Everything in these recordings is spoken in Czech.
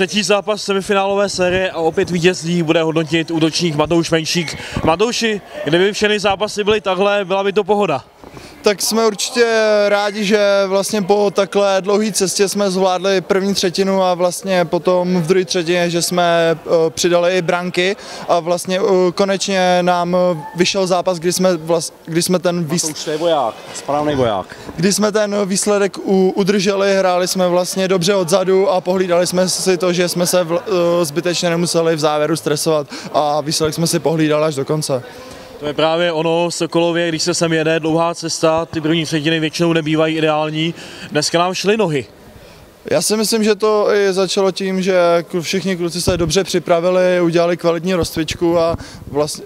Třetí zápas semifinálové série a opět vítězství bude hodnotit útočník Matouš Menšík. Matouši, kdyby všechny zápasy byly takhle, byla by to pohoda? Tak jsme určitě rádi, že vlastně po takhle dlouhé cestě jsme zvládli první třetinu a vlastně potom v druhé třetině, že jsme přidali i branky a vlastně konečně nám vyšel zápas, kdy jsme ten výsledek udrželi, hráli jsme vlastně dobře odzadu a pohlídali jsme si to, že jsme se zbytečně nemuseli v závěru stresovat a výsledek jsme si pohlídali až do konce. To je právě ono, Sokolově, když se sem jede, dlouhá cesta, ty první třetiny většinou nebývají ideální. Dneska nám šly nohy. Já si myslím, že to i začalo tím, že všichni kluci se dobře připravili, udělali kvalitní rozcvičku a vlastně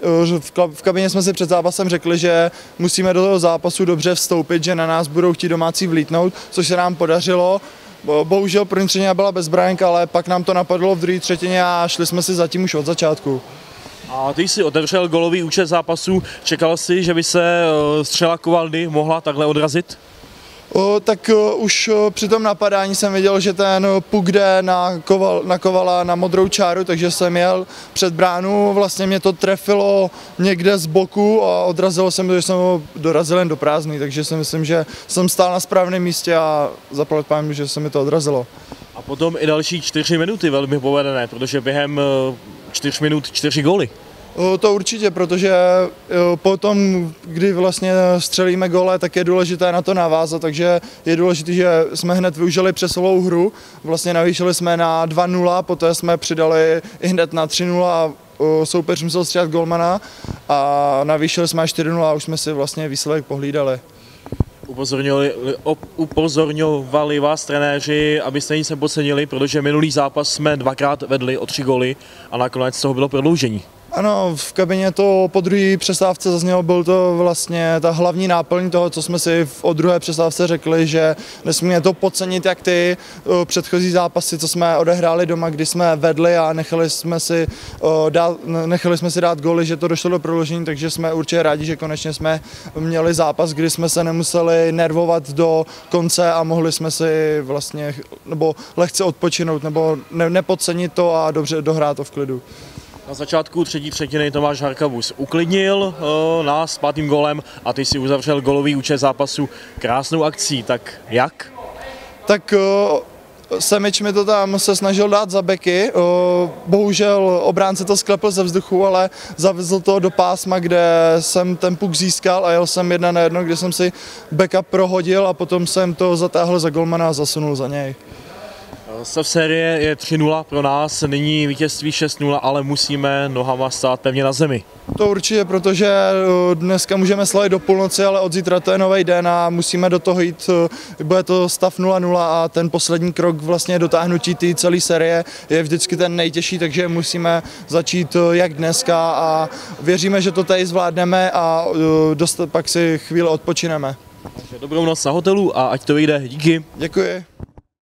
v kabině jsme si před zápasem řekli, že musíme do toho zápasu dobře vstoupit, že na nás budou chtít domácí vlítnout, což se nám podařilo. Bohužel první třetině byla bez branek, ale pak nám to napadlo v druhé třetině a šli jsme si zatím už od začátku. A ty jsi otevřel golový účet zápasů, čekal jsi, že by se střela Kovaldy mohla takhle odrazit? Už při tom napadání jsem viděl, že ten puk jde na Kovala na modrou čáru, takže jsem jel před bránu, vlastně mě to trefilo někde z boku a odrazilo se mi to, že jsem ho dorazil jen do prázdný, takže si myslím, že jsem stál na správném místě a zaplať pánu, že se mi to odrazilo. A potom i další 4 minuty velmi povedené, protože během 4 minut 4 góly. To určitě, protože potom, kdy vlastně střelíme góle, tak je důležité na to navázat, takže je důležité, že jsme hned využili přesilovou hru, vlastně navýšili jsme na 2-0, poté jsme přidali i hned na 3-0 a soupeř musel střídat golmana a navýšili jsme na 4-0 a už jsme si vlastně výsledek pohlídali. Upozorňovali vás trenéři, abyste nic nepodcenili, protože minulý zápas jsme 2krát vedli o 3 góly a nakonec z toho bylo prodloužení. Ano, v kabině to po druhé přestávce zaznělo, byl to vlastně ta hlavní náplň toho, co jsme si o druhé přestávce řekli, že nesmíme to podcenit, jak ty předchozí zápasy, co jsme odehráli doma, kdy jsme vedli a nechali jsme si dát góly, že to došlo do prodloužení, takže jsme určitě rádi, že konečně jsme měli zápas, kdy jsme se nemuseli nervovat do konce a mohli jsme si vlastně nebo lehce odpočinout nebo nepodcenit to a dobře dohrát to v klidu. Na začátku třetí třetiny Tomáš Harkabus uklidnil nás 5. gólem a ty si uzavřel golový účet zápasu krásnou akcí. Tak jak? Tak Semič mi to tam se snažil dát za beky, bohužel obránce to sklepl ze vzduchu, ale zavezl to do pásma, kde jsem ten puk získal a jel jsem 1 na 1, kde jsem si beka prohodil a potom jsem to zatáhl za golmana a zasunul za něj. Stav série je 3-0 pro nás, nyní vítězství 6-0, ale musíme nohama stát pevně na zemi. To určitě, protože dneska můžeme slavit do půlnoci, ale od zítra to je nový den a musíme do toho jít, bude to stav 0-0 a ten poslední krok vlastně dotáhnutí té celé série je vždycky ten nejtěžší, takže musíme začít jak dneska a věříme, že to tady zvládneme a pak si chvíli odpočineme. Dobrou noc na hotelu a ať to vyjde, díky. Děkuji.